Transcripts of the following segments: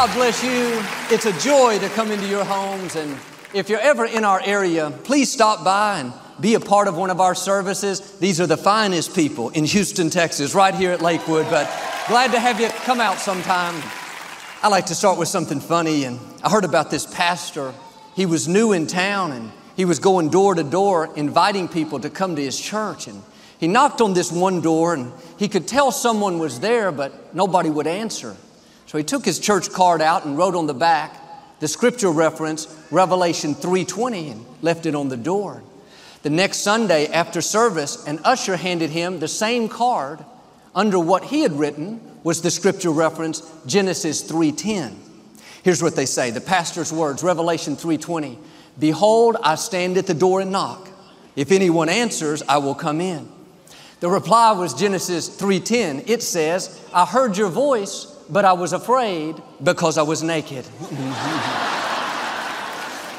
God bless you. It's a joy to come into your homes. And if you're ever in our area, please stop by and be a part of one of our services. These are the finest people in Houston, Texas, right here at Lakewood. But glad to have you come out sometime. I like to start with something funny. And I heard about this pastor. He was new in town and he was going door to door, inviting people to come to his church. And he knocked on this one door and he could tell someone was there, but nobody would answer. So he took his church card out and wrote on the back the scripture reference, Revelation 3:20, and left it on the door. The next Sunday after service, an usher handed him the same card. Under what he had written was the scripture reference, Genesis 3:10. Here's what they say, the pastor's words, Revelation 3:20. Behold, I stand at the door and knock. If anyone answers, I will come in. The reply was Genesis 3:10. It says, I heard your voice, but I was afraid because I was naked.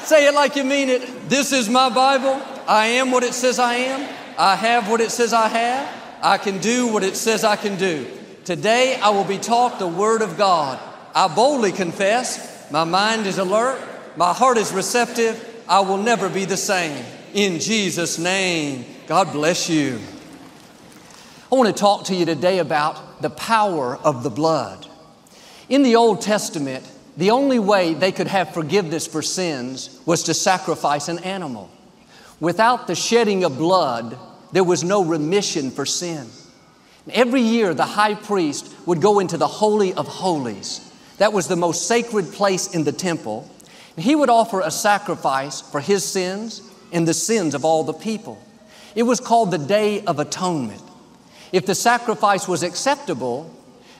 Say it like you mean it. This is my Bible. I am what it says I am. I have what it says I have. I can do what it says I can do. Today I will be taught the Word of God. I boldly confess, my mind is alert, my heart is receptive. I will never be the same. In Jesus' name, God bless you. I want to talk to you today about the power of the blood. In the Old Testament, the only way they could have forgiveness for sins was to sacrifice an animal. Without the shedding of blood, there was no remission for sin. And every year, the high priest would go into the Holy of Holies. That was the most sacred place in the temple. And he would offer a sacrifice for his sins and the sins of all the people. It was called the Day of Atonement. If the sacrifice was acceptable,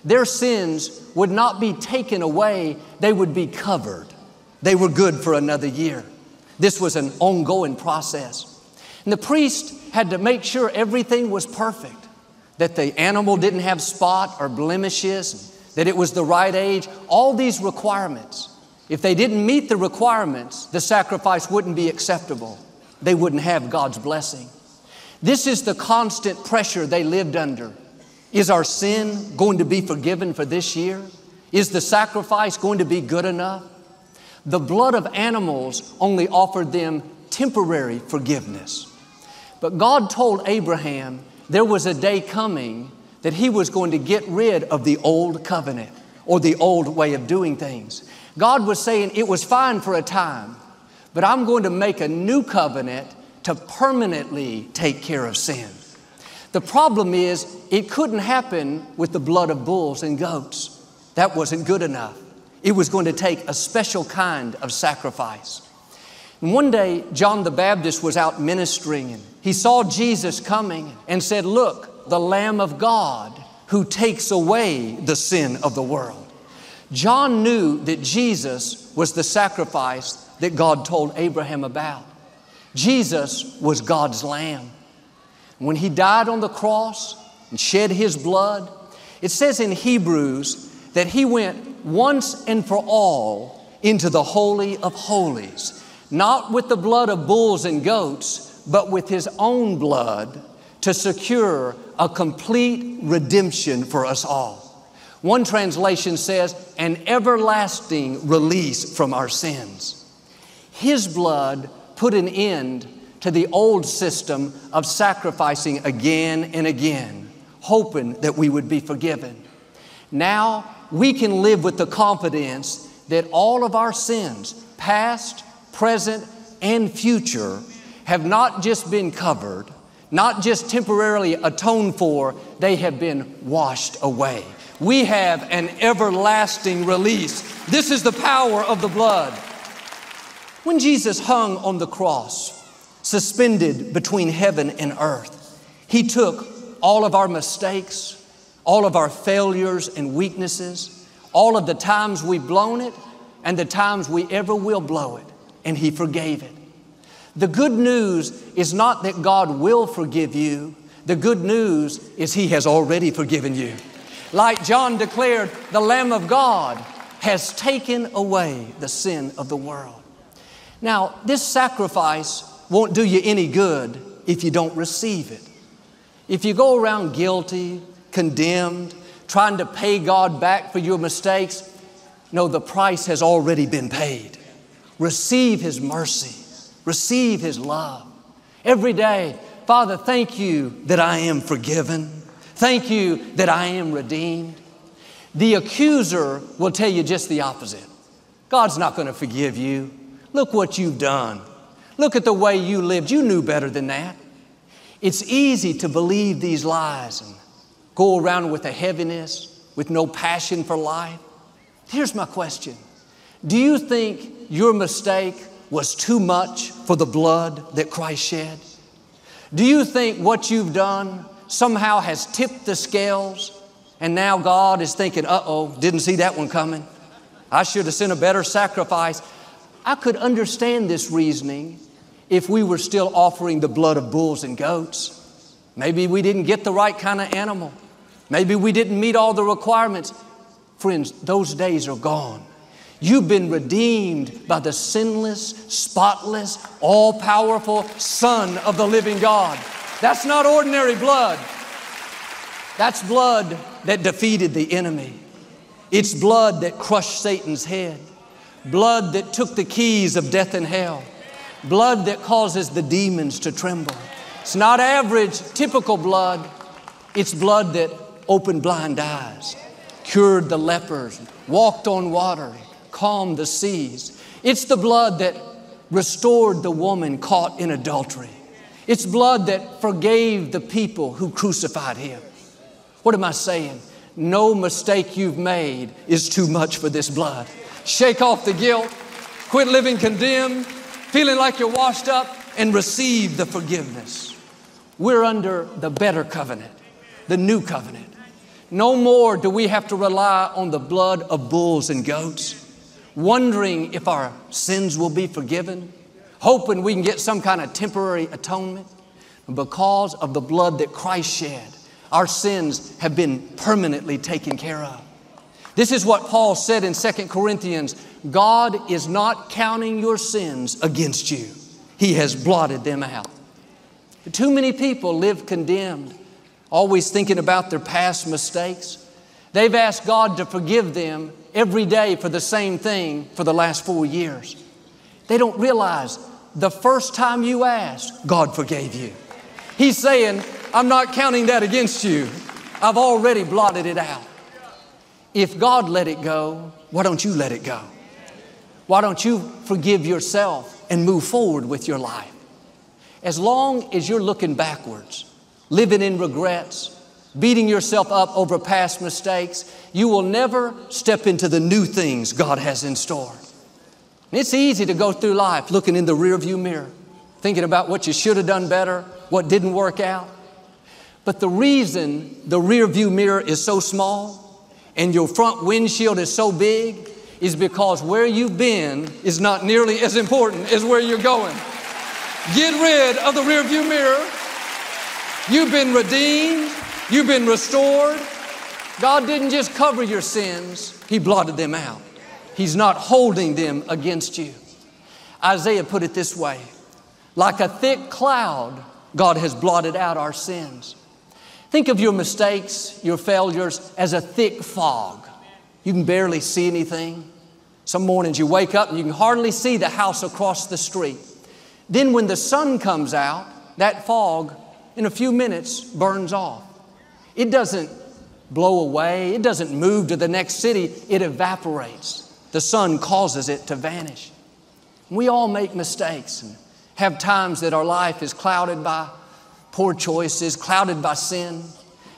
their sins would not be taken away, they would be covered. They were good for another year. This was an ongoing process. And the priest had to make sure everything was perfect, that the animal didn't have spot or blemishes, that it was the right age, all these requirements. If they didn't meet the requirements, the sacrifice wouldn't be acceptable. They wouldn't have God's blessing. This is the constant pressure they lived under. Is our sin going to be forgiven for this year? Is the sacrifice going to be good enough? The blood of animals only offered them temporary forgiveness. But God told Abraham there was a day coming that he was going to get rid of the old covenant or the old way of doing things. God was saying it was fine for a time, but I'm going to make a new covenant to permanently take care of sin. The problem is it couldn't happen with the blood of bulls and goats. That wasn't good enough. It was going to take a special kind of sacrifice. And one day, John the Baptist was out ministering and he saw Jesus coming and said, look, the Lamb of God who takes away the sin of the world. John knew that Jesus was the sacrifice that God told Abraham about. Jesus was God's Lamb. When he died on the cross and shed his blood, it says in Hebrews that he went once and for all into the Holy of Holies, not with the blood of bulls and goats, but with his own blood to secure a complete redemption for us all. One translation says, an everlasting release from our sins. His blood put an end to the old system of sacrificing again and again, hoping that we would be forgiven. Now we can live with the confidence that all of our sins, past, present, and future, have not just been covered, not just temporarily atoned for, they have been washed away. We have an everlasting release. This is the power of the blood. When Jesus hung on the cross, suspended between heaven and earth, he took all of our mistakes, all of our failures and weaknesses, all of the times we've blown it and the times we ever will blow it, and he forgave it. The good news is not that God will forgive you. The good news is he has already forgiven you. Like John declared, the Lamb of God has taken away the sin of the world. Now, this sacrifice won't do you any good if you don't receive it. If you go around guilty, condemned, trying to pay God back for your mistakes, No, the price has already been paid. Receive His mercy. Receive His love. Every day, Father, thank You that I am forgiven. Thank You that I am redeemed. The accuser will tell you just the opposite. God's not going to forgive you. Look what you've done. Look at the way you lived. You knew better than that. It's easy to believe these lies and go around with a heaviness, with no passion for life. Here's my question. Do you think your mistake was too much for the blood that Christ shed? Do you think what you've done somehow has tipped the scales and now God is thinking, uh-oh, didn't see that one coming. I should have sent a better sacrifice. I could understand this reasoning if we were still offering the blood of bulls and goats. Maybe we didn't get the right kind of animal. Maybe we didn't meet all the requirements. Friends, those days are gone. You've been redeemed by the sinless, spotless, all-powerful Son of the living God. That's not ordinary blood. That's blood that defeated the enemy. It's blood that crushed Satan's head. Blood that took the keys of death and hell. Blood that causes the demons to tremble. It's not average, typical blood. It's blood that opened blind eyes, cured the lepers, walked on water, calmed the seas. It's the blood that restored the woman caught in adultery. It's blood that forgave the people who crucified Him. What am I saying? No mistake you've made is too much for this blood. Shake off the guilt, quit living condemned, feeling like you're washed up, and receive the forgiveness. We're under the better covenant, the new covenant. No more do we have to rely on the blood of bulls and goats, wondering if our sins will be forgiven, hoping we can get some kind of temporary atonement. Because of the blood that Christ shed, our sins have been permanently taken care of. This is what Paul said in 2 Corinthians, God is not counting your sins against you. He has blotted them out. But too many people live condemned, always thinking about their past mistakes. They've asked God to forgive them every day for the same thing for the last 4 years. They don't realize the first time you asked, God forgave you. He's saying, I'm not counting that against you. I've already blotted it out. If God let it go, why don't you let it go? Why don't you forgive yourself and move forward with your life? As long as you're looking backwards, living in regrets, beating yourself up over past mistakes, you will never step into the new things God has in store. And it's easy to go through life looking in the rearview mirror, thinking about what you should have done better, what didn't work out. But the reason the rearview mirror is so small and your front windshield is so big is because where you've been is not nearly as important as where you're going. Get rid of the rearview mirror. You've been redeemed. You've been restored. God didn't just cover your sins. He blotted them out. He's not holding them against you. Isaiah put it this way, like a thick cloud, God has blotted out our sins. Think of your mistakes, your failures as a thick fog. You can barely see anything. Some mornings you wake up and you can hardly see the house across the street. Then when the sun comes out, that fog in a few minutes burns off. It doesn't blow away. It doesn't move to the next city. It evaporates. The sun causes it to vanish. We all make mistakes and have times that our life is clouded by poor choices, clouded by sin.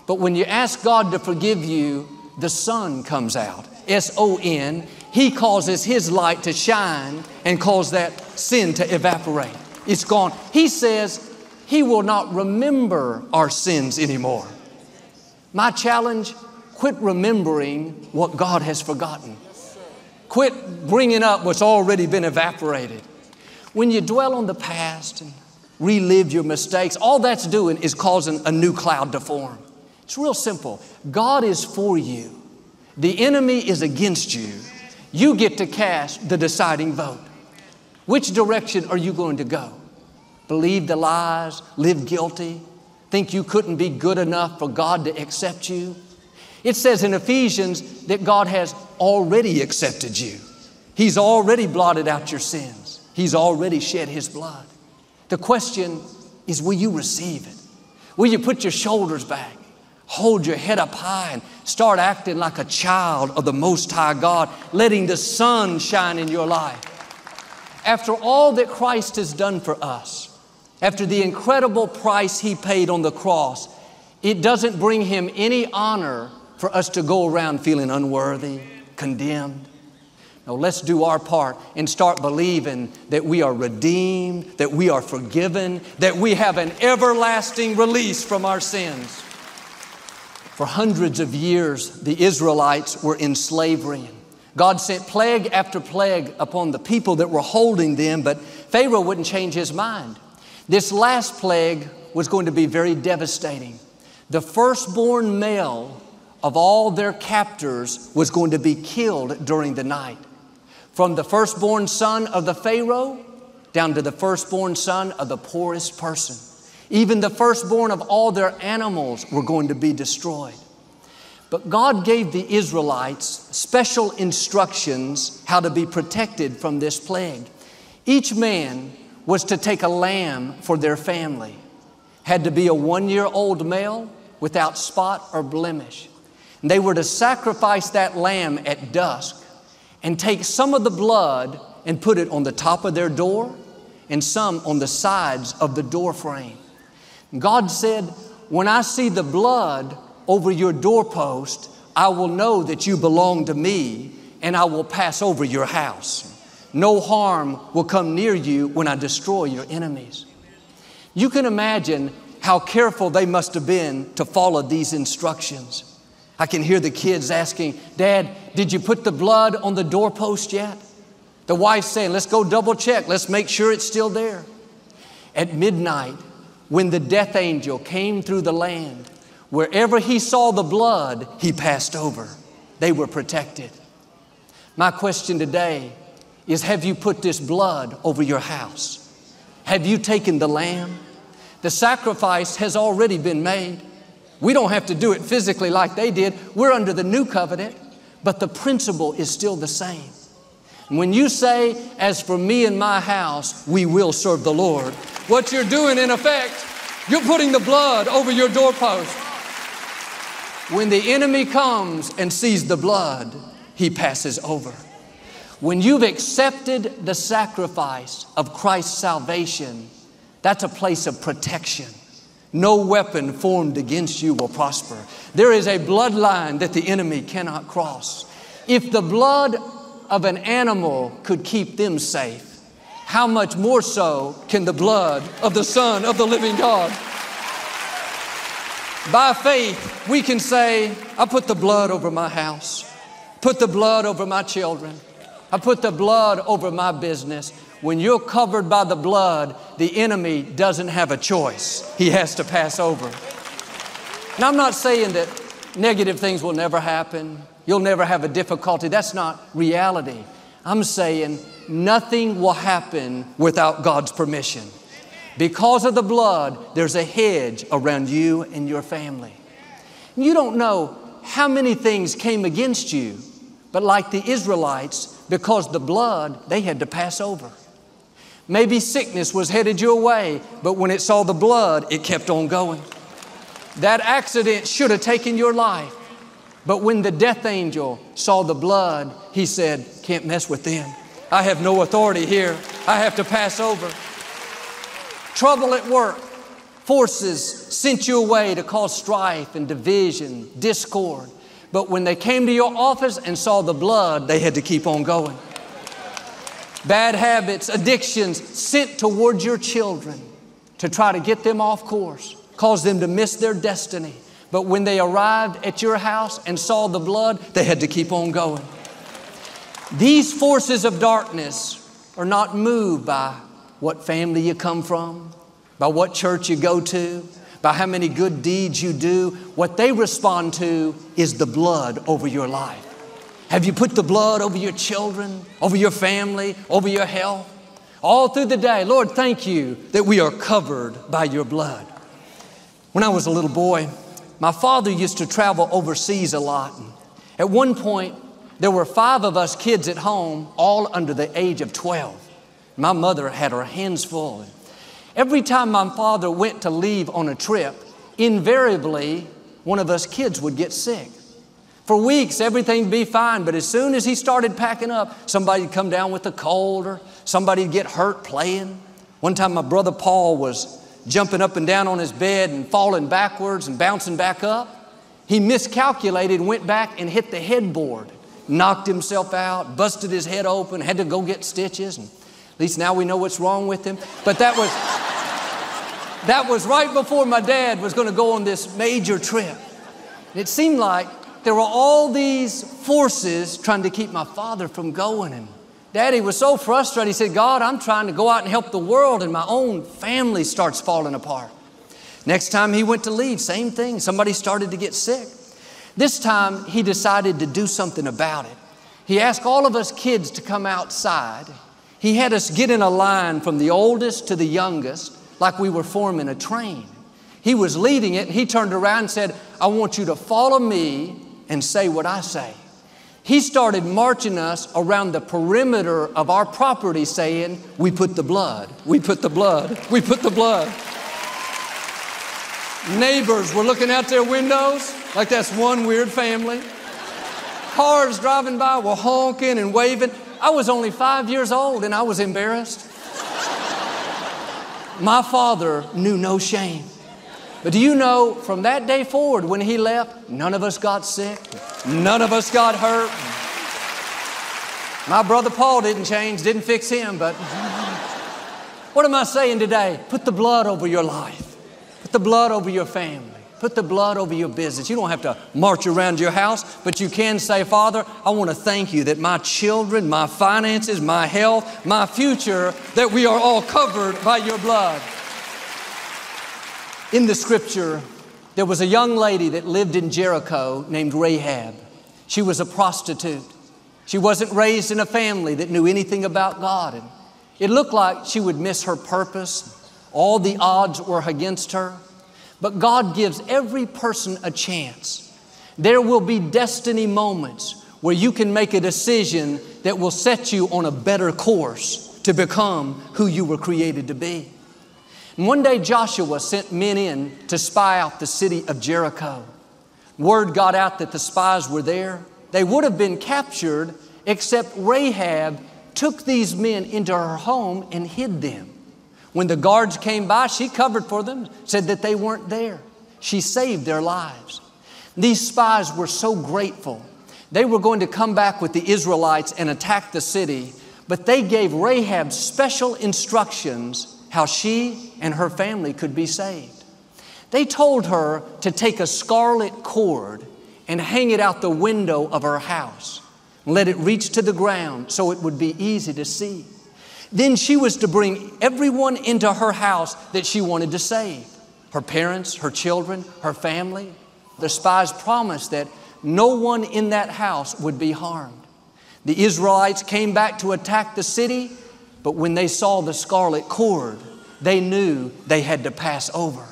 But when you ask God to forgive you, the sun comes out, S-O-N. He causes His light to shine and cause that sin to evaporate. It's gone. He says He will not remember our sins anymore. My challenge, quit remembering what God has forgotten. Quit bringing up what's already been evaporated. When you dwell on the past and relive your mistakes, all that's doing is causing a new cloud to form. It's real simple. God is for you. The enemy is against you. You get to cast the deciding vote. Which direction are you going to go? Believe the lies, live guilty, think you couldn't be good enough for God to accept you? It says in Ephesians that God has already accepted you. He's already blotted out your sins. He's already shed His blood. The question is, will you receive it? Will you put your shoulders back, hold your head up high, and start acting like a child of the Most High God, letting the sun shine in your life? After all that Christ has done for us, after the incredible price He paid on the cross, it doesn't bring Him any honor for us to go around feeling unworthy, condemned. No, let's do our part and start believing that we are redeemed, that we are forgiven, that we have an everlasting release from our sins. For hundreds of years, the Israelites were in slavery. God sent plague after plague upon the people that were holding them, but Pharaoh wouldn't change his mind. This last plague was going to be very devastating. The firstborn male of all their captors was going to be killed during the night. From the firstborn son of the Pharaoh down to the firstborn son of the poorest person. Even the firstborn of all their animals were going to be destroyed. But God gave the Israelites special instructions how to be protected from this plague. Each man was to take a lamb for their family. Had to be a one-year-old male without spot or blemish. And they were to sacrifice that lamb at dusk and take some of the blood and put it on the top of their door and some on the sides of the door frame. God said, when I see the blood over your doorpost, I will know that you belong to me, and I will pass over your house. No harm will come near you when I destroy your enemies. You can imagine how careful they must have been to follow these instructions. I can hear the kids asking, Dad, did you put the blood on the doorpost yet? The wife's saying, let's go double check. Let's make sure it's still there. At midnight, when the death angel came through the land, wherever he saw the blood, he passed over. They were protected. My question today is, have you put this blood over your house? Have you taken the lamb? The sacrifice has already been made. We don't have to do it physically like they did. We're under the new covenant, but the principle is still the same. When you say, as for me and my house, we will serve the Lord, what you're doing in effect, you're putting the blood over your doorpost. When the enemy comes and sees the blood, he passes over. When you've accepted the sacrifice of Christ's salvation, that's a place of protection. No weapon formed against you will prosper. There is a bloodline that the enemy cannot cross. If the blood of an animal could keep them safe, how much more so can the blood of the Son of the living God? By faith, we can say, I put the blood over my house, put the blood over my children, I put the blood over my business. When you're covered by the blood, the enemy doesn't have a choice. He has to pass over. Now, I'm not saying that negative things will never happen. You'll never have a difficulty. That's not reality. I'm saying nothing will happen without God's permission. Because of the blood, there's a hedge around you and your family. You don't know how many things came against you, but like the Israelites, because the blood, they had to pass over. Maybe sickness was headed your way, but when it saw the blood, it kept on going. That accident should have taken your life, but when the death angel saw the blood, he said, can't mess with them. I have no authority here. I have to pass over. Trouble at work, forces sent you away to cause strife and division, discord. But when they came to your office and saw the blood, they had to keep on going. Bad habits, addictions sent towards your children to try to get them off course, cause them to miss their destiny. But when they arrived at your house and saw the blood, they had to keep on going. These forces of darkness are not moved by what family you come from, by what church you go to, by how many good deeds you do. What they respond to is the blood over your life. Have you put the blood over your children, over your family, over your health? All through the day, Lord, thank you that we are covered by your blood. When I was a little boy, my father used to travel overseas a lot. At one point, there were 5 of us kids at home, all under the age of 12. My mother had her hands full. Every time my father went to leave on a trip, invariably, one of us kids would get sick. For weeks, everything would be fine, but as soon as he started packing up, somebody would come down with a cold or somebody would get hurt playing. One time, my brother Paul was jumping up and down on his bed and falling backwards and bouncing back up. He miscalculated, went back and hit the headboard, knocked himself out, busted his head open, had to go get stitches. And at least now we know what's wrong with him. But that was right before my dad was going to go on this major trip. And it seemed like there were all these forces trying to keep my father from going. And Daddy was so frustrated. He said, God, I'm trying to go out and help the world, and my own family starts falling apart. Next time he went to leave, same thing. Somebody started to get sick. This time he decided to do something about it. He asked all of us kids to come outside. He had us get in a line from the oldest to the youngest, like we were forming a train. He was leading it. He turned around and said, I want you to follow me and say what I say. He started marching us around the perimeter of our property saying, we put the blood, we put the blood, we put the blood. Neighbors were looking out their windows like that's one weird family. Cars driving by were honking and waving. I was only 5 years old and I was embarrassed. My father knew no shame. But do you know, from that day forward when he left, none of us got sick, none of us got hurt. My brother Paul didn't change, didn't fix him, but what am I saying today? Put the blood over your life. Put the blood over your family. Put the blood over your business. You don't have to march around your house, but you can say, Father, I want to thank you that my children, my finances, my health, my future, that we are all covered by your blood. In the scripture, there was a young lady that lived in Jericho named Rahab. She was a prostitute. She wasn't raised in a family that knew anything about God. And it looked like she would miss her purpose. All the odds were against her. But God gives every person a chance. There will be destiny moments where you can make a decision that will set you on a better course to become who you were created to be. And one day Joshua sent men in to spy out the city of Jericho. Word got out that the spies were there. They would have been captured, except Rahab took these men into her home and hid them. When the guards came by, she covered for them, said that they weren't there. She saved their lives. These spies were so grateful. They were going to come back with the Israelites and attack the city, but they gave Rahab special instructions how she and her family could be saved. They told her to take a scarlet cord and hang it out the window of her house, and let it reach to the ground so it would be easy to see. Then she was to bring everyone into her house that she wanted to save, her parents, her children, her family. The spies promised that no one in that house would be harmed. The Israelites came back to attack the city, but when they saw the scarlet cord, they knew they had to pass over.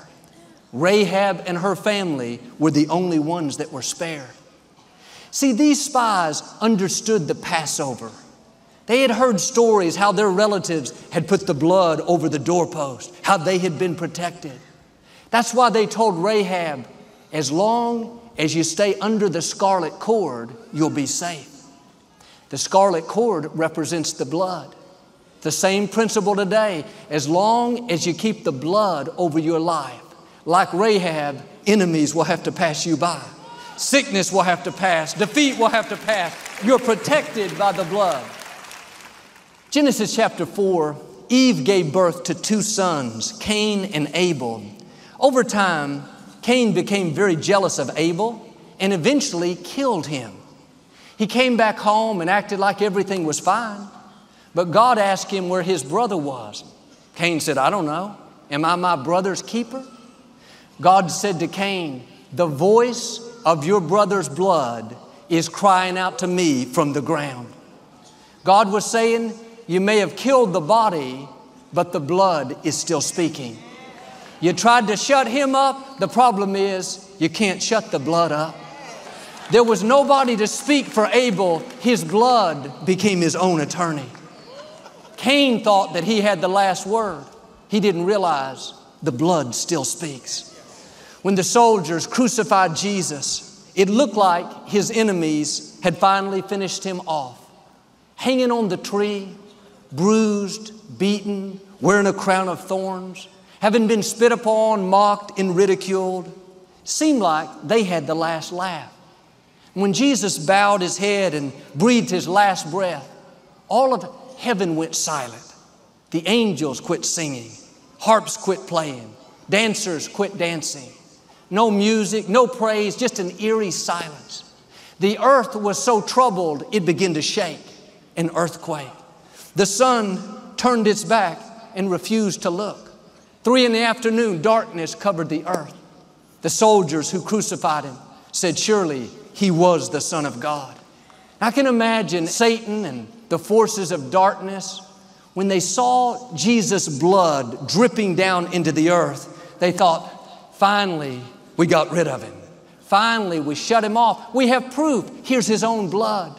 Rahab and her family were the only ones that were spared. See, these spies understood the Passover. They had heard stories how their relatives had put the blood over the doorpost, how they had been protected. That's why they told Rahab, as long as you stay under the scarlet cord, you'll be safe. The scarlet cord represents the blood. The same principle today, as long as you keep the blood over your life, like Rahab, enemies will have to pass you by. Sickness will have to pass, defeat will have to pass. You're protected by the blood. Genesis chapter 4, Eve gave birth to 2 sons, Cain and Abel. Over time, Cain became very jealous of Abel and eventually killed him. He came back home and acted like everything was fine. But God asked him where his brother was. Cain said, I don't know. Am I my brother's keeper? God said to Cain, the voice of your brother's blood is crying out to me from the ground. God was saying, you may have killed the body, but the blood is still speaking. You tried to shut him up. The problem is You can't shut the blood up. There was nobody to speak for Abel. His blood became his own attorney. Cain thought that he had the last word. He didn't realize the blood still speaks. When the soldiers crucified Jesus, it looked like his enemies had finally finished him off. Hanging on the tree, bruised, beaten, wearing a crown of thorns, having been spit upon, mocked, and ridiculed, seemed like they had the last laugh. When Jesus bowed his head and breathed his last breath, all of heaven went silent. The angels quit singing, harps quit playing, dancers quit dancing. No music, no praise, just an eerie silence. The earth was so troubled, it began to shake, an earthquake. The sun turned its back and refused to look. 3 in the afternoon, darkness covered the earth. The soldiers who crucified him said, surely he was the Son of God. I can imagine Satan and the forces of darkness, when they saw Jesus' blood dripping down into the earth, they thought, finally, we got rid of him. Finally, we shut him off. We have proof. Here's his own blood.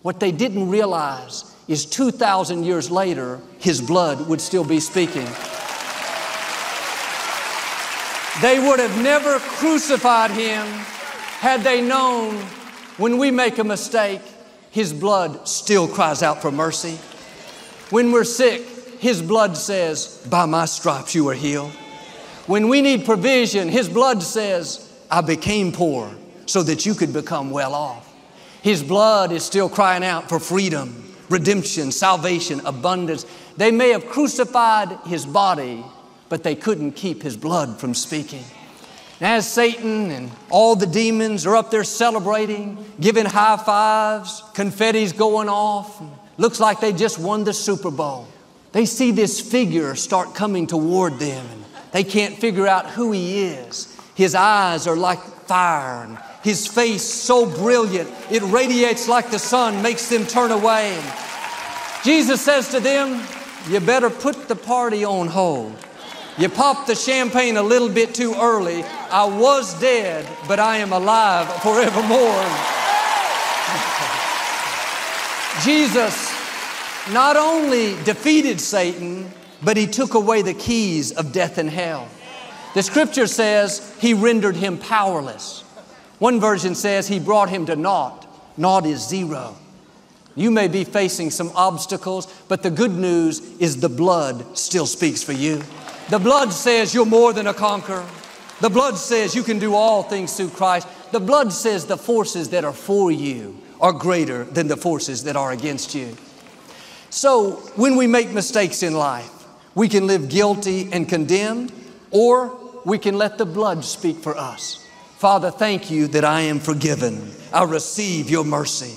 What they didn't realize is 2,000 years later, his blood would still be speaking. They would have never crucified him had they known when we make a mistake, his blood still cries out for mercy. When we're sick, his blood says, by my stripes you are healed. When we need provision, his blood says, I became poor so that you could become well off. His blood is still crying out for freedom, redemption, salvation, abundance. They may have crucified his body, but they couldn't keep his blood from speaking. And as Satan and all the demons are up there celebrating, giving high fives, confetti's going off, looks like they just won the Super Bowl. They see this figure start coming toward them, and they can't figure out who he is. His eyes are like fire, and his face so brilliant, it radiates like the sun, makes them turn away. And Jesus says to them, you better put the party on hold. You popped the champagne a little bit too early. I was dead, but I am alive forevermore. Jesus not only defeated Satan, but he took away the keys of death and hell. The scripture says he rendered him powerless. One version says he brought him to naught. Naught is zero. You may be facing some obstacles, but the good news is the blood still speaks for you. The blood says you're more than a conqueror. The blood says you can do all things through Christ. The blood says the forces that are for you are greater than the forces that are against you. So when we make mistakes in life, we can live guilty and condemned, or we can let the blood speak for us. Father, thank you that I am forgiven. I receive your mercy.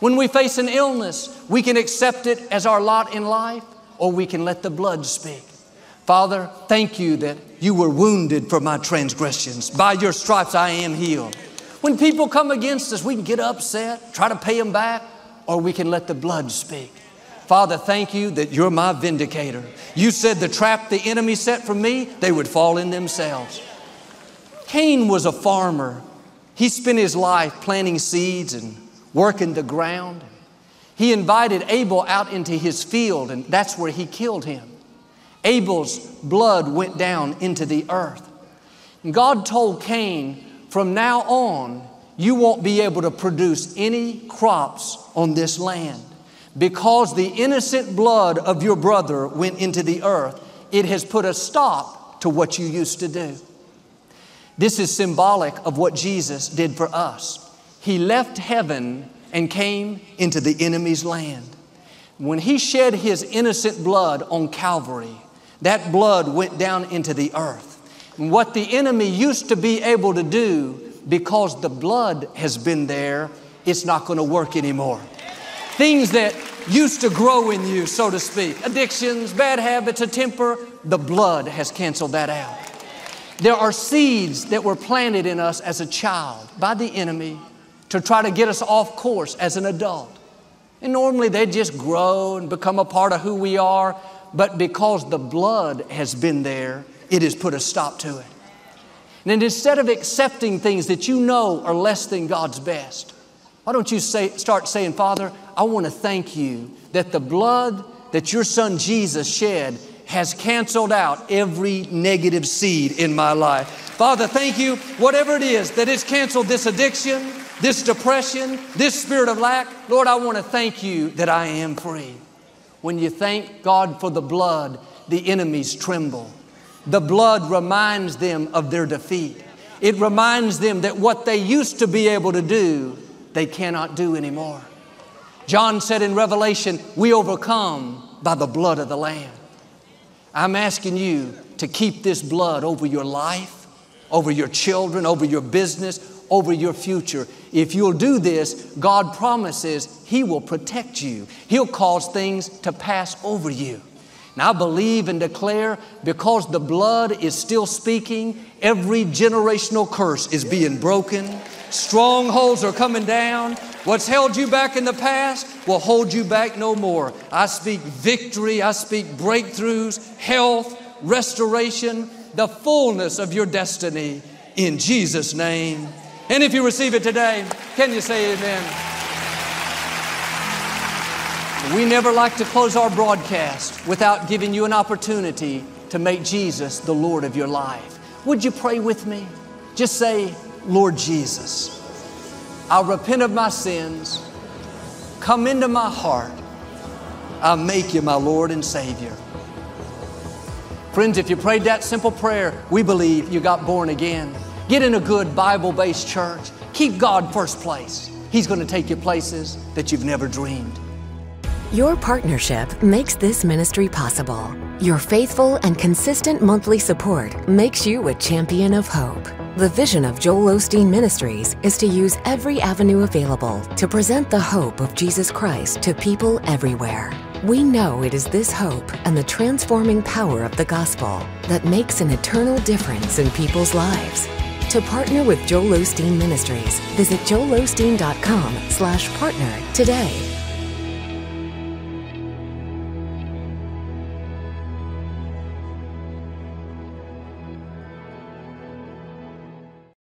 When we face an illness, we can accept it as our lot in life, or we can let the blood speak. Father, thank you that you were wounded for my transgressions. By your stripes I am healed. When people come against us, we can get upset, try to pay them back, or we can let the blood speak. Father, thank you that you're my vindicator. You said the trap the enemy set for me, they would fall in themselves. Cain was a farmer. He spent his life planting seeds and working the ground. He invited Abel out into his field, and that's where he killed him. Abel's blood went down into the earth. And God told Cain, from now on, you won't be able to produce any crops on this land. Because the innocent blood of your brother went into the earth, it has put a stop to what you used to do. This is symbolic of what Jesus did for us. He left heaven and came into the enemy's land. When he shed his innocent blood on Calvary, that blood went down into the earth. And what the enemy used to be able to do, because the blood has been there, it's not going to work anymore. Things that used to grow in you, so to speak, addictions, bad habits, a temper, the blood has canceled that out. There are seeds that were planted in us as a child by the enemy to try to get us off course as an adult. And normally they just grow and become a part of who we are, but because the blood has been there, it has put a stop to it. And instead of accepting things that you know are less than God's best, why don't you start saying, Father, I want to thank you that the blood that your son Jesus shed has canceled out every negative seed in my life. Father, thank you, whatever it is, that it's canceled this addiction, this depression, this spirit of lack. Lord, I want to thank you that I am free. When you thank God for the blood, the enemies tremble. The blood reminds them of their defeat. It reminds them that what they used to be able to do, they cannot do anymore. John said in Revelation, we overcome by the blood of the Lamb. I'm asking you to keep this blood over your life, over your children, over your business, over your future. If you'll do this, God promises He will protect you. He'll cause things to pass over you. And I believe and declare, because the blood is still speaking, every generational curse is being broken. Strongholds are coming down. What's held you back in the past will hold you back no more. I speak victory. I speak breakthroughs, health, restoration, the fullness of your destiny in Jesus' name. And if you receive it today, can you say amen? We never like to close our broadcast without giving you an opportunity to make Jesus the Lord of your life. Would you pray with me? Just say, Lord Jesus, I repent of my sins. Come into my heart. I make you my Lord and Savior. Friends, if you prayed that simple prayer, we believe you got born again. Get in a good Bible-based church. Keep God first place. He's going to take you places that you've never dreamed. Your partnership makes this ministry possible. Your faithful and consistent monthly support makes you a champion of hope. The vision of Joel Osteen Ministries is to use every avenue available to present the hope of Jesus Christ to people everywhere. We know it is this hope and the transforming power of the gospel that makes an eternal difference in people's lives. To partner with Joel Osteen Ministries, visit joelosteen.com/partner today.